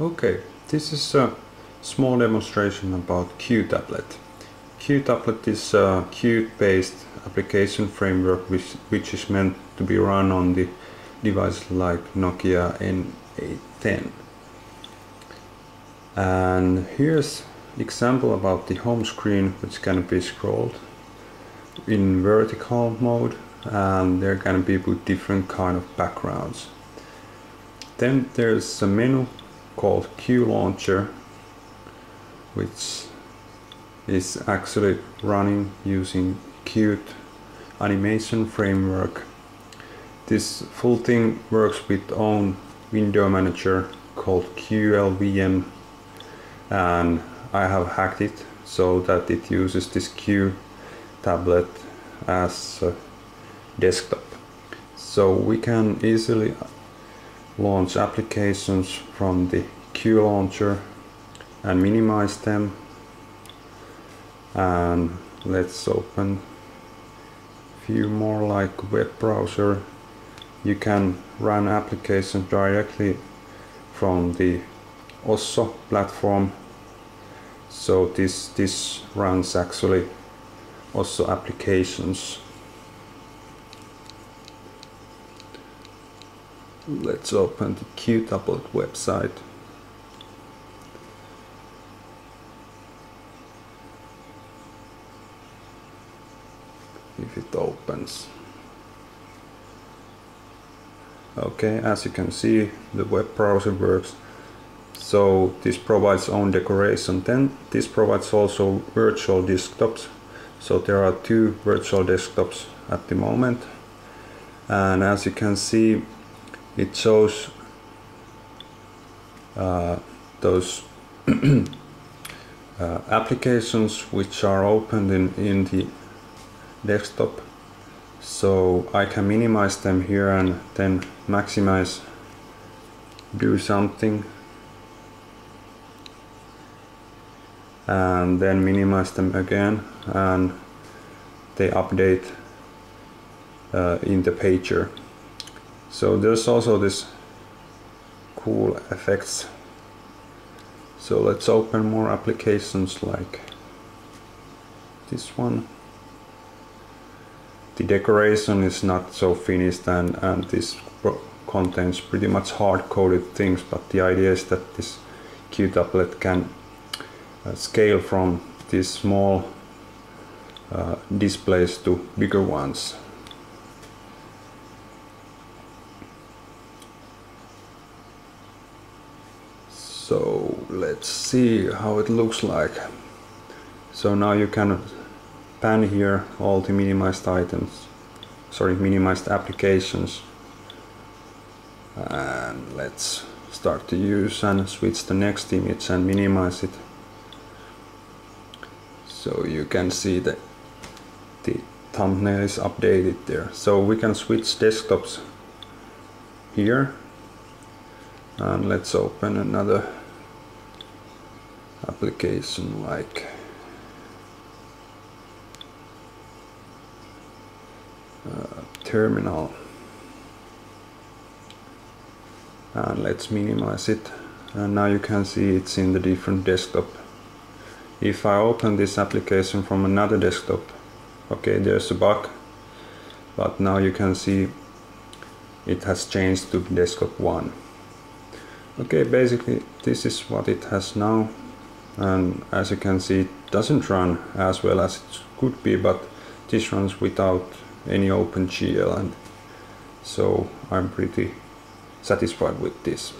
Okay, this is a small demonstration about QTablet. QTablet is a Qt-based application framework which is meant to be run on the devices like Nokia N810. And here's example about the home screen, which can be scrolled in vertical mode, and there can be with different kind of backgrounds. Then there's a menu called Q Launcher, which is actually running using Qt Animation Framework. This full thing works with own window manager called QLVM, and I have hacked it so that it uses this QTablet as a desktop. So we can easily launch applications from the Q Launcher and minimize them. And let's open a few more, like web browser. You can run applications directly from the OSSO platform. So this runs actually also applications. Let's open the QTablet website. If it opens. Okay, as you can see, the web browser works. So this provides own decoration. Then this provides also virtual desktops. So there are two virtual desktops at the moment. And as you can see, it shows those applications which are opened in the desktop. So I can minimize them here and then maximize, do something, and then minimize them again, and they update in the pager. So there's also this cool effects. So let's open more applications like this one. The decoration is not so finished, and this contains pretty much hard-coded things, but the idea is that this QTablet can scale from these small displays to bigger ones. So let's see how it looks like. So now you can pan here all the minimized items, sorry, minimized applications, and let's start to use and switch the next image and minimize it. So you can see that the thumbnail is updated there. So we can switch desktops here. And let's open another application like terminal. And let's minimize it. And now you can see it's in the different desktop. If I open this application from another desktop, okay, there's a bug, but now you can see it has changed to desktop 1. Okay, basically this is what it has now, and as you can see, it doesn't run as well as it could be, but this runs without any OpenGL, and so I'm pretty satisfied with this.